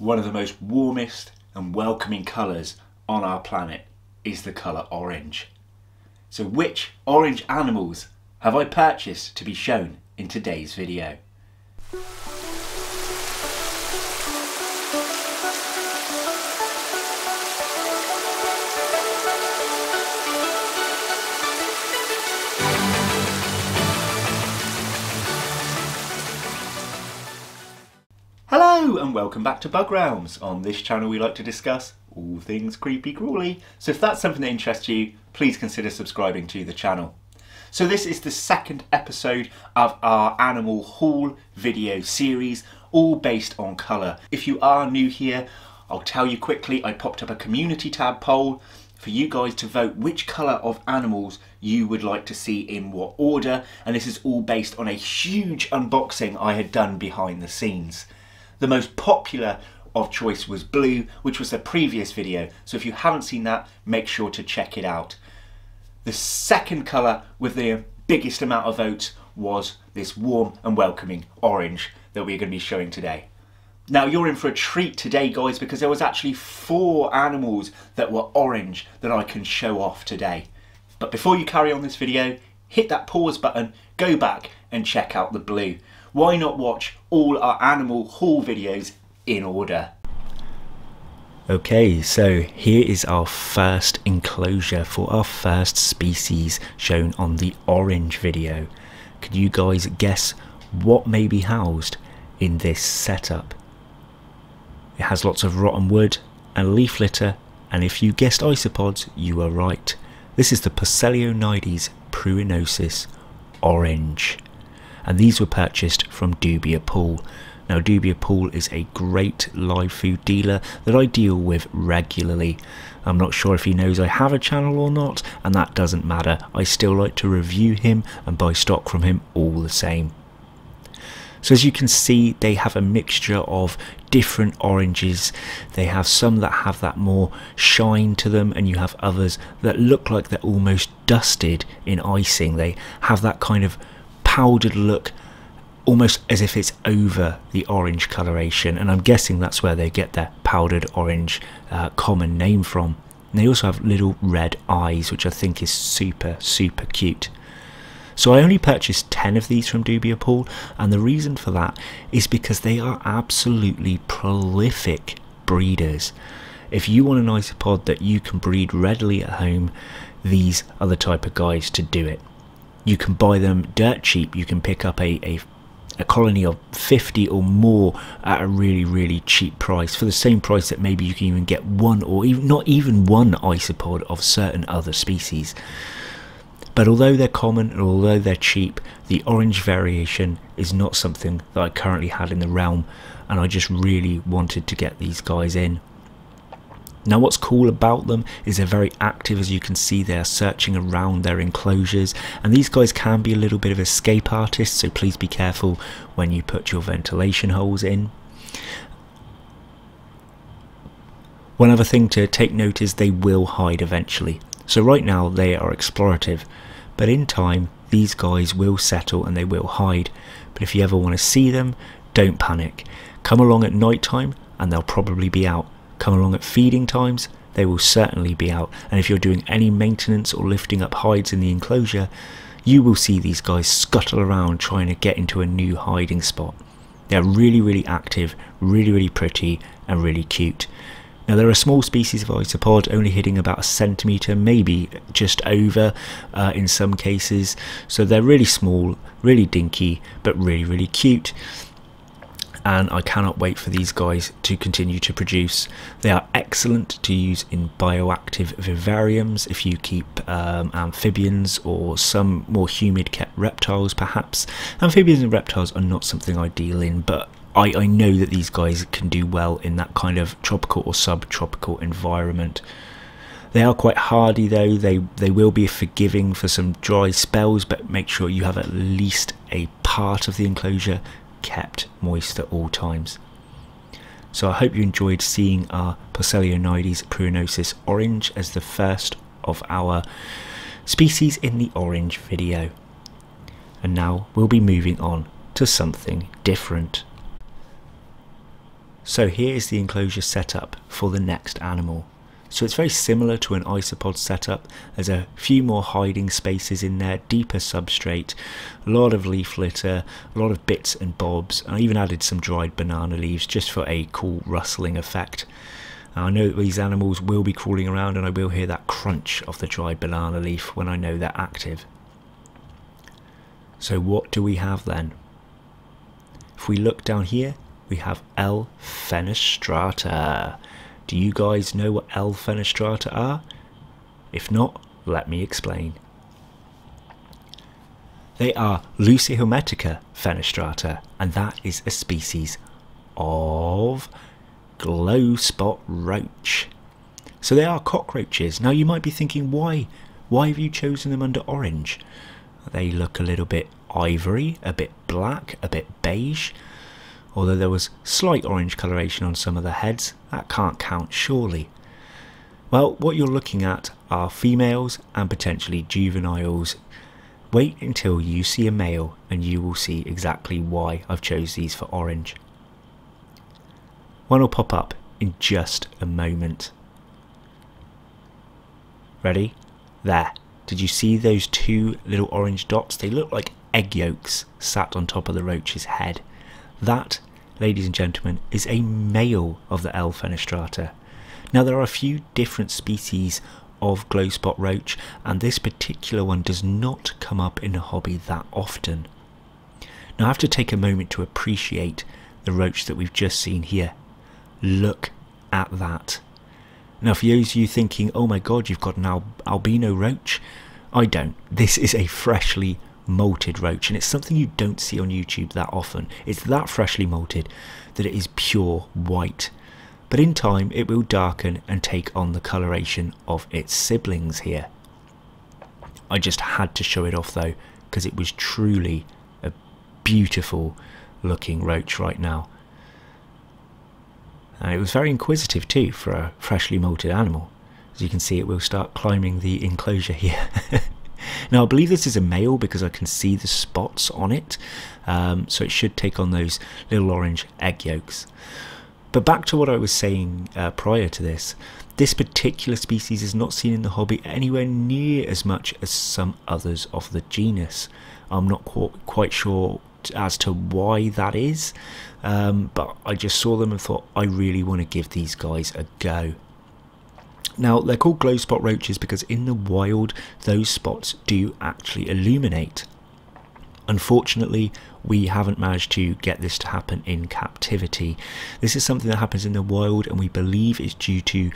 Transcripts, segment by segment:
One of the most warmest and welcoming colours on our planet is the colour orange. So which orange animals have I purchased to be shown in today's video? Hello and welcome back to Bug Realms. On this channel we like to discuss all things creepy crawly, so if that's something that interests you, please consider subscribing to the channel. So this is the second episode of our animal haul video series, all based on colour. If you are new here, I'll tell you quickly, I popped up a community tab poll for you guys to vote which colour of animals you would like to see in what order, and this is all based on a huge unboxing I had done behind the scenes. The most popular of choice was blue, which was the previous video, so if you haven't seen that, make sure to check it out. The second colour with the biggest amount of votes was this warm and welcoming orange that we're going to be showing today. Now you're in for a treat today guys, because there was actually 4 animals that were orange that I can show off today. But before you carry on this video, hit that pause button, go back and check out the blue. Why not watch all our animal haul videos in order? Okay, so here is our first enclosure for our first species shown on the orange video. Could you guys guess what may be housed in this setup? It has lots of rotten wood and leaf litter, and if you guessed isopods, you were right. This is the Porcellionides pruinosus orange. And these were purchased from Dubia Pool. Now Dubia Pool is a great live food dealer that I deal with regularly. I'm not sure if he knows I have a channel or not, and that doesn't matter. I still like to review him and buy stock from him all the same. So as you can see, they have a mixture of different oranges. They have some that have that more shine to them, and you have others that look like they're almost dusted in icing. They have that kind of powdered look, almost as if it's over the orange coloration, and I'm guessing that's where they get their powdered orange common name from. And they also have little red eyes, which I think is super cute. So I only purchased 10 of these from Dubia Pool, and the reason for that is because they are absolutely prolific breeders. If you want an isopod that you can breed readily at home, these are the type of guys to do it. You can buy them dirt cheap. You can pick up a colony of 50 or more at a really cheap price, for the same price that maybe you can even get one, or even not even one isopod of certain other species. But although they're common and although they're cheap, the orange variation is not something that I currently had in the realm, and I just really wanted to get these guys in. Now what's cool about them is they're very active. As you can see, they're searching around their enclosures, and these guys can be a little bit of escape artists, so please be careful when you put your ventilation holes in. One other thing to take note is they will hide eventually. So right now they are explorative, but in time these guys will settle and they will hide. But if you ever want to see them, don't panic. Come along at night time and they'll probably be out. Come along at feeding times, they will certainly be out, and if you're doing any maintenance or lifting up hides in the enclosure, you will see these guys scuttle around trying to get into a new hiding spot. They're really active, really pretty and really cute. Now they're a small species of isopod, only hitting about 1 centimetre, maybe just over in some cases, so they're really small, really dinky, but really cute. And I cannot wait for these guys to continue to produce. They are excellent to use in bioactive vivariums if you keep amphibians or some more humid kept reptiles perhaps. Amphibians and reptiles are not something I deal in, but I know that these guys can do well in that kind of tropical or subtropical environment. They are quite hardy though. They will be forgiving for some dry spells, but make sure you have at least a part of the enclosure kept moist at all times. So I hope you enjoyed seeing our Porcellionides pruinosus orange as the first of our species in the orange video. And now we'll be moving on to something different. So here is the enclosure setup for the next animal. So it's very similar to an isopod setup. There's a few more hiding spaces in there, deeper substrate, a lot of leaf litter, a lot of bits and bobs. I even added some dried banana leaves just for a cool rustling effect. Now, I know that these animals will be crawling around and I will hear that crunch of the dried banana leaf when I know they're active. So what do we have then? If we look down here, we have L. fenestrata. Do you guys know what L. fenestrata are? If not, let me explain. They are Lucihometica fenestrata, and that is a species of glow spot roach. So they are cockroaches. Now you might be thinking, why have you chosen them under orange? They look a little bit ivory, a bit black, a bit beige. Although there was slight orange coloration on some of the heads, that can't count surely. Well, what you're looking at are females and potentially juveniles. Wait until you see a male and you will see exactly why I've chosen these for orange. One will pop up in just a moment. Ready? There. Did you see those two little orange dots? They look like egg yolks sat on top of the roach's head. That, ladies and gentlemen, is a male of the L. fenestrata. Now there are a few different species of glow spot roach, and this particular one does not come up in a hobby that often. Now I have to take a moment to appreciate the roach that we've just seen here. Look at that. Now for those of you thinking, oh my god, you've got an albino roach, I don't. This is a freshly molted roach, and it's something you don't see on YouTube that often. It's that freshly molted that it is pure white, but in time it will darken and take on the coloration of its siblings here. I just had to show it off though, because it was truly a beautiful looking roach right now, and it was very inquisitive too for a freshly molted animal. As you can see, it will start climbing the enclosure here. Now I believe this is a male because I can see the spots on it, so it should take on those little orange egg yolks. But back to what I was saying prior to this, this particular species is not seen in the hobby anywhere near as much as some others of the genus. I'm not quite sure as to why that is, but I just saw them and thought I really want to give these guys a go. Now they're called glow spot roaches because in the wild those spots do actually illuminate. Unfortunately, we haven't managed to get this to happen in captivity. This is something that happens in the wild, and we believe it's due to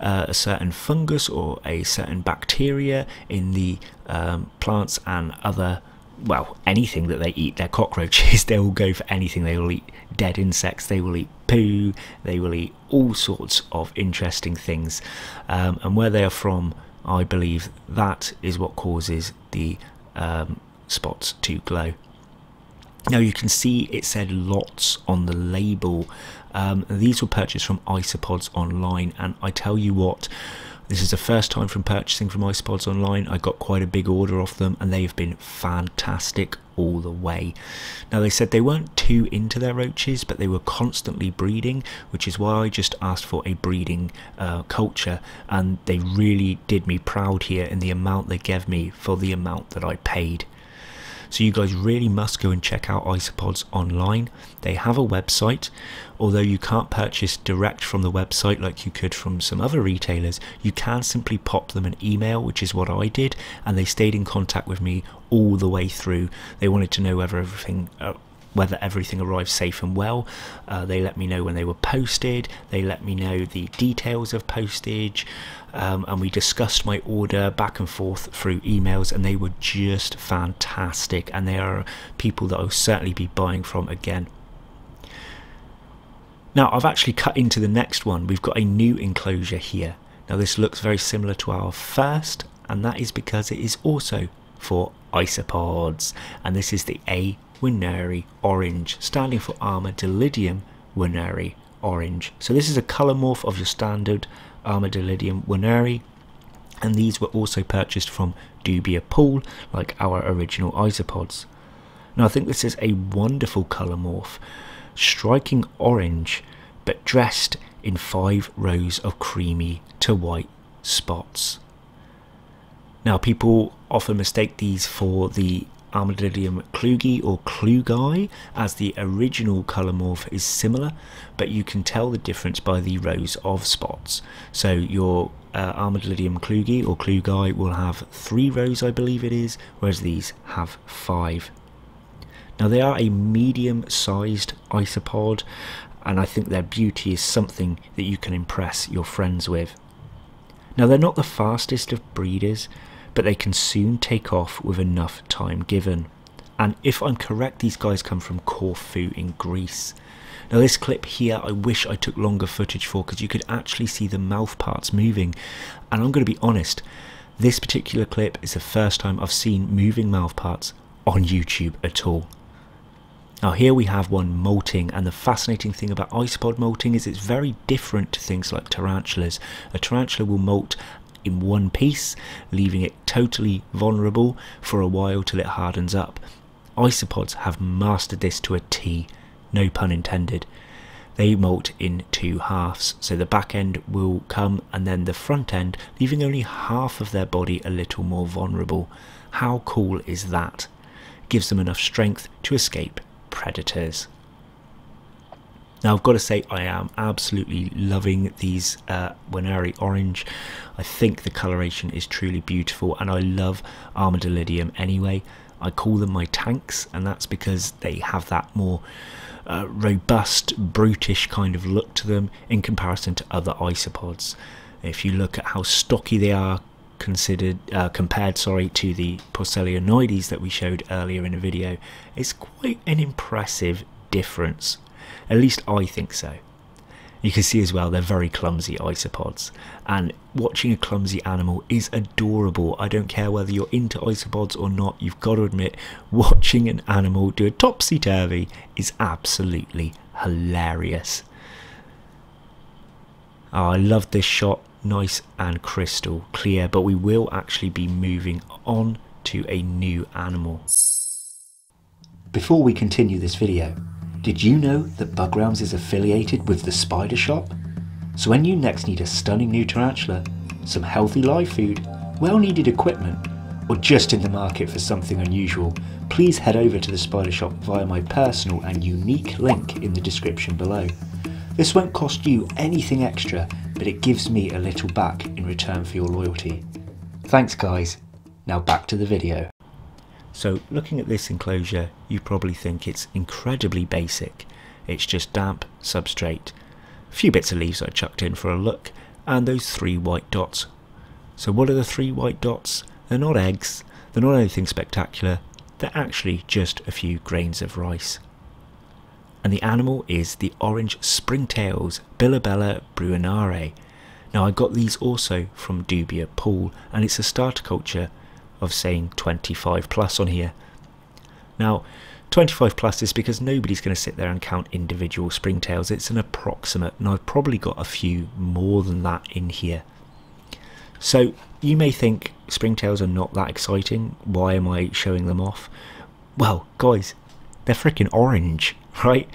a certain fungus or a certain bacteria in the plants and other, well, anything that they eat. They're cockroaches, they will go for anything. They will eat dead insects, they will eat poo, they will eat all sorts of interesting things, and where they are from, I believe that is what causes the spots to glow. Now you can see it said lots on the label. These were purchased from Isopods Online, and I tell you what, this is the first time from purchasing from Isopods Online. I got quite a big order off them, and they have been fantastic all the way. Now they said they weren't too into their roaches, but they were constantly breeding, which is why I just asked for a breeding culture, and they really did me proud here in the amount they gave me for the amount that I paid. So you guys really must go and check out Isopods Online. They have a website. Although you can't purchase direct from the website like you could from some other retailers, you can simply pop them an email, which is what I did, and they stayed in contact with me all the way through. They wanted to know whether everything arrived safe and well. They let me know when they were posted, they let me know the details of postage, and we discussed my order back and forth through emails, and they were just fantastic, and they are people that I'll certainly be buying from again. Now I've actually cut into the next one. We've got a new enclosure here. Now this looks very similar to our first, and that is because it is also for isopods, and this is the A. Winneri orange, standing for Armadillidium Winneri orange. So this is a colour morph of your standard Armadillidium Winneri, and these were also purchased from Dubia Pool, like our original isopods. Now I think this is a wonderful colour morph, striking orange, but dressed in 5 rows of creamy to white spots. Now, people often mistake these for the Armadillidium klugii or klugii, as the original colour morph is similar, but you can tell the difference by the rows of spots. So your Armadillidium klugii or klugii will have 3 rows, I believe it is, whereas these have 5. Now, they are a medium-sized isopod, and I think their beauty is something that you can impress your friends with. Now, they're not the fastest of breeders, but they can soon take off with enough time given. And if I'm correct, these guys come from Corfu in Greece. Now, this clip here, I wish I took longer footage for, because you could actually see the mouth parts moving. And I'm going to be honest, this particular clip is the first time I've seen moving mouth parts on YouTube at all. Now, here we have one molting, and the fascinating thing about isopod molting is it's very different to things like tarantulas. A tarantula will molt in one piece, leaving it totally vulnerable for a while till it hardens up. Isopods have mastered this to a T, no pun intended. They molt in 2 halves, so the back end will come and then the front end, leaving only half of their body a little more vulnerable. How cool is that? It gives them enough strength to escape predators. Now, I've got to say, I am absolutely loving these Winneri orange. I think the coloration is truly beautiful, and I love Armadillidium anyway. I call them my tanks, and that's because they have that more robust, brutish kind of look to them in comparison to other isopods. If you look at how stocky they are compared to the Porcellionides that we showed earlier in the video, it's quite an impressive difference. At least I think so. You can see as well they're very clumsy isopods, and watching a clumsy animal is adorable. I don't care whether you're into isopods or not, you've got to admit, watching an animal do a topsy-turvy is absolutely hilarious. Oh, I love this shot. Nice and crystal clear, but we will actually be moving on to a new animal. Before we continue this video, did you know that Bug Realms is affiliated with The Spidershop? So when you next need a stunning new tarantula, some healthy live food, well-needed equipment, or just in the market for something unusual, please head over to The Spidershop via my personal and unique link in the description below. This won't cost you anything extra, but it gives me a little back in return for your loyalty. Thanks, guys. Now back to the video. So looking at this enclosure, you probably think it's incredibly basic. It's just damp substrate, a few bits of leaves I chucked in for a look, and those 3 white dots. So what are the 3 white dots? They're not eggs, they're not anything spectacular, they're actually just a few grains of rice. And the animal is the orange springtails, Billabella bruinare. Now, I got these also from Dubia Pool, and it's a starter culture of saying 25 plus on here. Now, 25 plus is because nobody's going to sit there and count individual springtails. It's an approximate, and I've probably got a few more than that in here. So you may think springtails are not that exciting. Why am I showing them off? Well, guys, they're freaking orange. Right,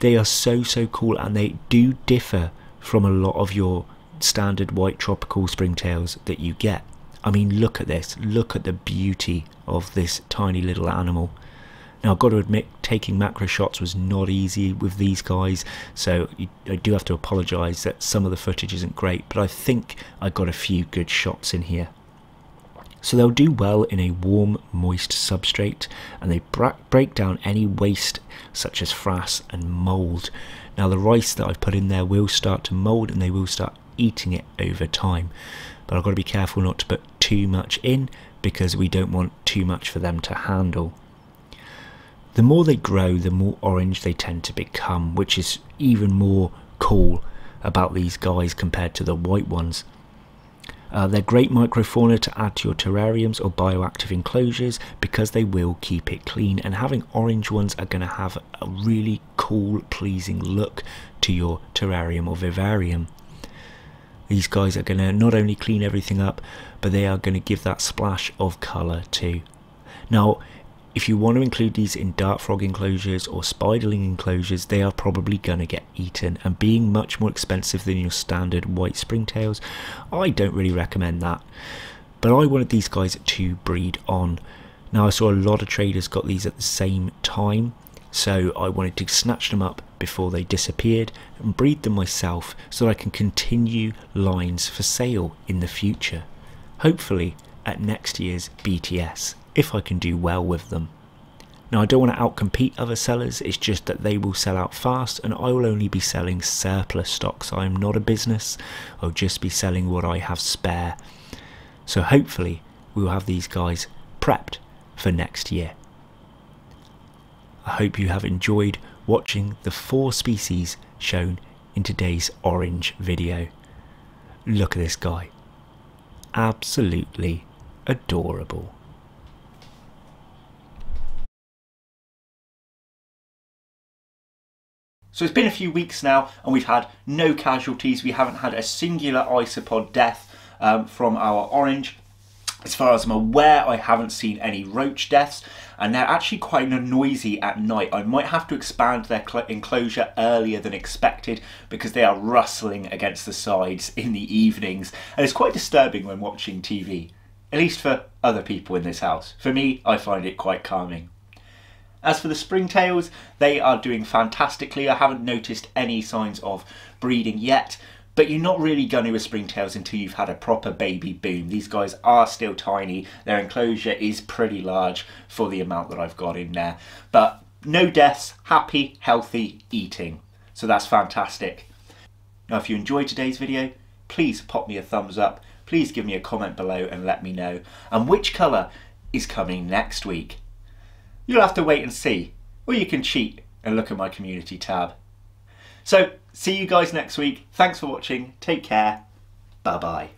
they are so cool, and they do differ from a lot of your standard white tropical springtails that you get. I mean, look at this, look at the beauty of this tiny little animal. Now, I've got to admit, taking macro shots was not easy with these guys, so I do have to apologize that some of the footage isn't great, but I think I got a few good shots in here. So they'll do well in a warm, moist substrate, and they break down any waste such as frass and mould. Now, the rice that I've put in there will start to mould, and they will start eating it over time. But I've got to be careful not to put too much in, because we don't want too much for them to handle. The more they grow, the more orange they tend to become, which is even more cool about these guys compared to the white ones. They're great microfauna to add to your terrariums or bioactive enclosures, because they will keep it clean, and having orange ones are going to have a really cool, pleasing look to your terrarium or vivarium. These guys are going to not only clean everything up, but they are going to give that splash of colour too. Now, If you want to include these in dart frog enclosures or spiderling enclosures, they are probably going to get eaten, and being much more expensive than your standard white springtails, I don't really recommend that. But I wanted these guys to breed on. Now, I saw a lot of traders got these at the same time, so I wanted to snatch them up before they disappeared and breed them myself so that I can continue lines for sale in the future, hopefully at next year's BTS, if I can do well with them. Now, I don't want to outcompete other sellers, it's just that they will sell out fast and I will only be selling surplus stocks. I am not a business, I'll just be selling what I have spare. So hopefully we will have these guys prepped for next year. I hope you have enjoyed watching the 4 species shown in today's orange video. Look at this guy, absolutely adorable. So it's been a few weeks now and we've had no casualties. We haven't had a singular isopod death from our orange. As far as I'm aware, I haven't seen any roach deaths, and they're actually quite noisy at night. I might have to expand their enclosure earlier than expected because they are rustling against the sides in the evenings, and it's quite disturbing when watching TV, at least for other people in this house. For me, I find it quite calming. As for the springtails, they are doing fantastically. I haven't noticed any signs of breeding yet. But you're not really going to with springtails until you've had a proper baby boom. These guys are still tiny, their enclosure is pretty large for the amount that I've got in there. But no deaths, happy, healthy eating. So that's fantastic. Now if you enjoyed today's video, please pop me a thumbs up, please give me a comment below and let me know. And which colour is coming next week? You'll have to wait and see, or you can cheat and look at my community tab. So, see you guys next week. Thanks for watching. Take care. Bye-bye.